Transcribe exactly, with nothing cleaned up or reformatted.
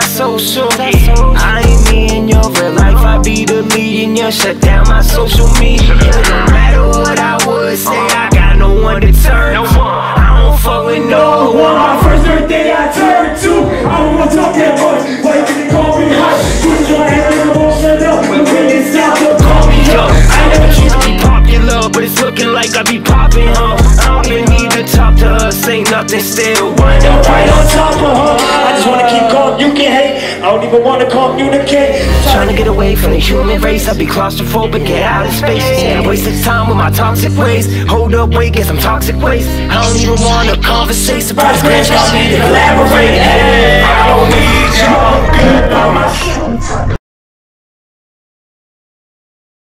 shot so soon. I ain't me in your real life, I be the lead in your shut down my social media. No matter what I would say, I got no one to turn to. I don't fuck with no one. My first birthday I turned two. I don't wanna talk that much. Why you can call me hot? Put your hand on the wall, shut up. When it's time to call me up. I never choose to be popular, but it's looking like I be popping, huh? I don't even need to talk to us, ain't nothing still. One right on top of her. I just wanna keep calm, you can hate. I don't even wanna communicate. Trying to get away from the human race. I be claustrophobic, get out of space. Yeah, I waste of time with my toxic ways. Hold up, wait, get some toxic waste. I don't even wanna conversate. Surprise, bitch, y'all need to collaborate. Hey, I don't need y'all good by myself.